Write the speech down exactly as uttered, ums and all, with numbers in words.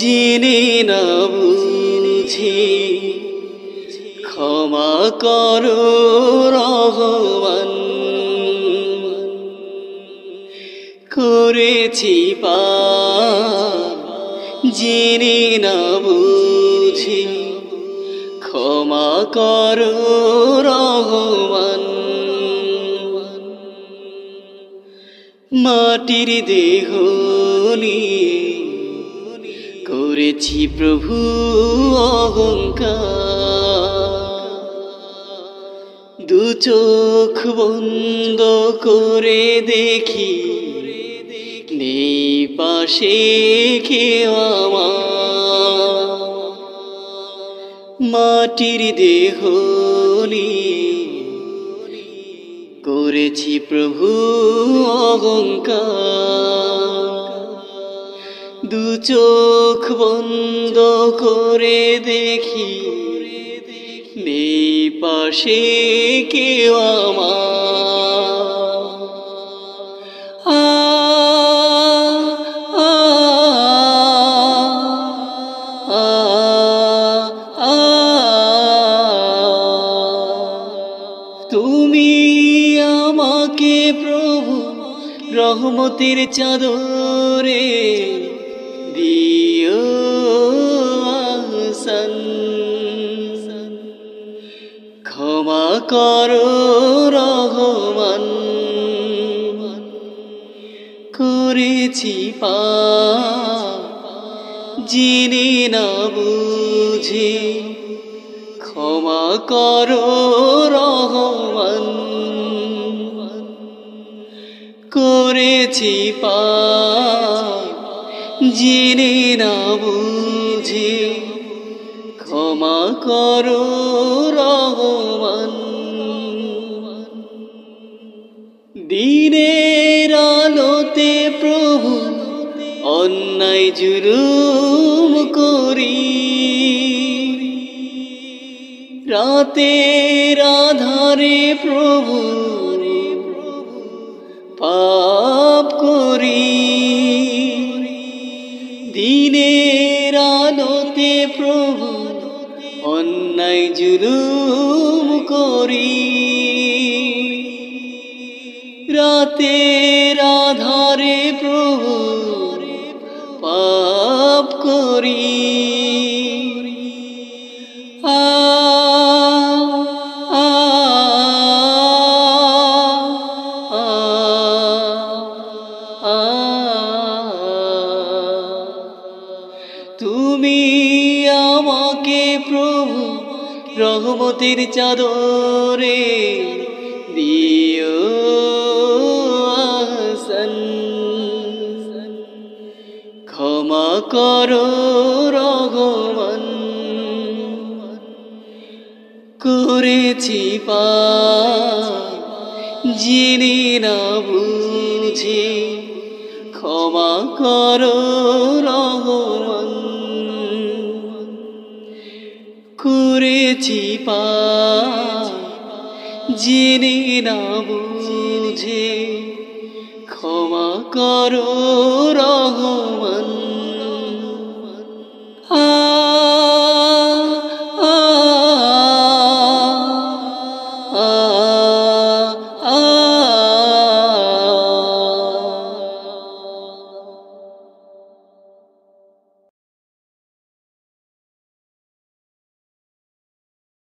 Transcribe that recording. জেনে না বুঝে ক্ষমা করো রহমান। করেছি পাপ জেনে না বুঝে ক্ষমা করো রহমান। মাটির দেহ নিয়ে করেছি প্রভু অহংকার। দু চোখ বন্ধ করে দেখি নেই পাশে কেউ আমার। মাটির দেহ নিয়ে করেছি প্রভু অহংকার। দু চোখ বন্ধ করে দেখি নেই পাশে কেউ আমার। আ আ আ আ তুমি আমাকে প্রভু রহমতের চাদরে দিও আহসান। ক্ষমা করো রহমান। করেছি পাপ জেনে না বুঝে ক্ষমা করো রহমান। করেছি পাপ জেনে না বুঝে ক্ষমা করো রহমান। দিনের আলোতে প্রভু অন্যায় জুলুম করি। রাতের আধারে প্রভু পাপ করি। দিনের আলোতে প্রভু অন্যায় জুলুম করি। রাতের আধারে প্রভু পাপ করি। তুমি আমাকে প্রভু রহমতের চাদরে দিও আহসান। ক্ষমা করো রহমান। করেছি পাপ জেনে না বুঝে ক্ষমা করো রহমান। করেছি পাপ জেনে না বুঝে ক্ষমা করো রহমান।